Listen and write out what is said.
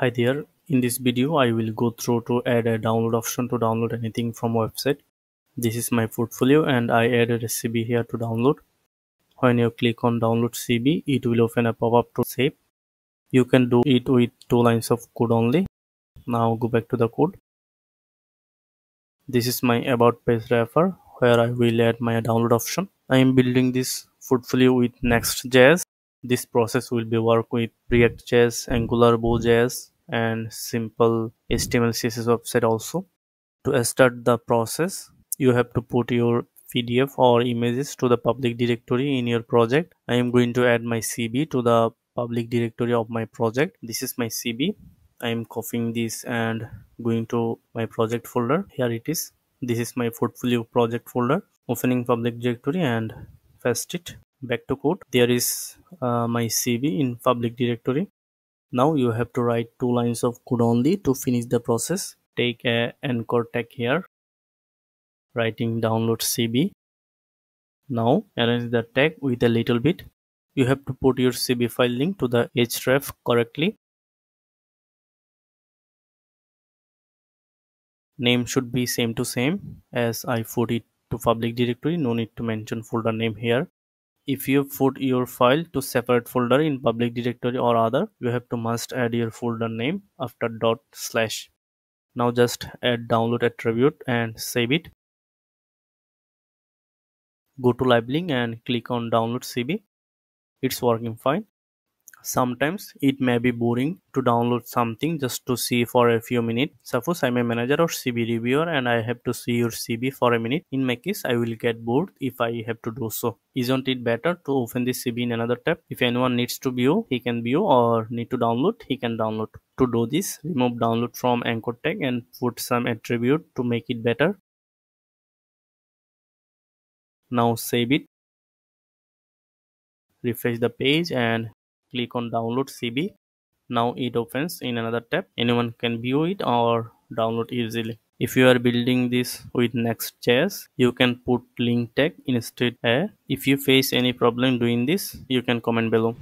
Hi there, in this video I will go through to add a download option to download anything from website. This is my portfolio and I added a CSV here to download. When you click on download CSV, it will open a pop-up to save. You can do it with 2 lines of code only. Now go back to the code. This is my about page refer where I will add my download option. I am building this portfolio with Next.js. This process will be work with React.js, Angular, Vue.js and simple HTML CSS website also. To start the process, you have to put your PDF or images to the public directory in your project. I am going to add my CSV to the public directory of my project. This is my CSV. I am copying this and going to my project folder. Here it is. This is my portfolio project folder. Opening public directory and paste it. Back to code. There is my CV in public directory. Now you have to write 2 lines of code only to finish the process. Take a anchor tag here, writing download CV. Now arrange the tag with a little bit. You have to put your CV file link to the href correctly. Name should be same to same as I put it to public directory. No need to mention folder name here. If you put your file to separate folder in public directory or other, you have to must add your folder name after / . Now just add download attribute and save it. Go to liblink and click on download CSV. It's working fine. Sometimes it may be boring to download something just to see for a few minutes. Suppose I'm a manager or CSV reviewer and I have to see your CSV for a minute. In my case, I will get bored if I have to do so. Isn't it better to open this CSV in another tab? If anyone needs to view, he can view, or need to download, he can download. To do this, remove download from anchor tag and put some attribute to make it better. Now save it. Refresh the page and click on download CSV. Now it opens in another tab. Anyone can view it or download easily. If you are building this with Next.js, you can put link tag instead. If you face any problem doing this, you can comment below.